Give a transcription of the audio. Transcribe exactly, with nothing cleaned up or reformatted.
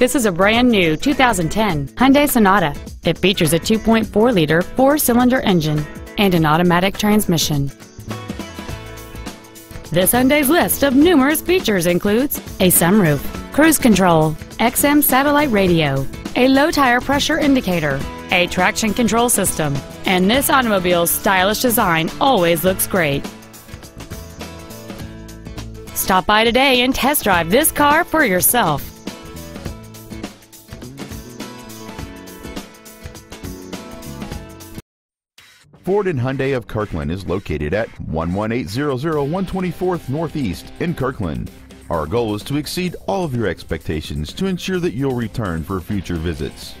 This is a brand-new two thousand ten Hyundai Sonata. It features a two point four liter four-cylinder engine and an automatic transmission. This Hyundai's list of numerous features includes a sunroof, cruise control, X M satellite radio, a low tire pressure indicator, a traction control system, and this automobile's stylish design always looks great. Stop by today and test drive this car for yourself. Ford and Hyundai of Kirkland is located at one one eight zero zero one twenty-fourth Northeast in Kirkland. Our goal is to exceed all of your expectations to ensure that you'll return for future visits.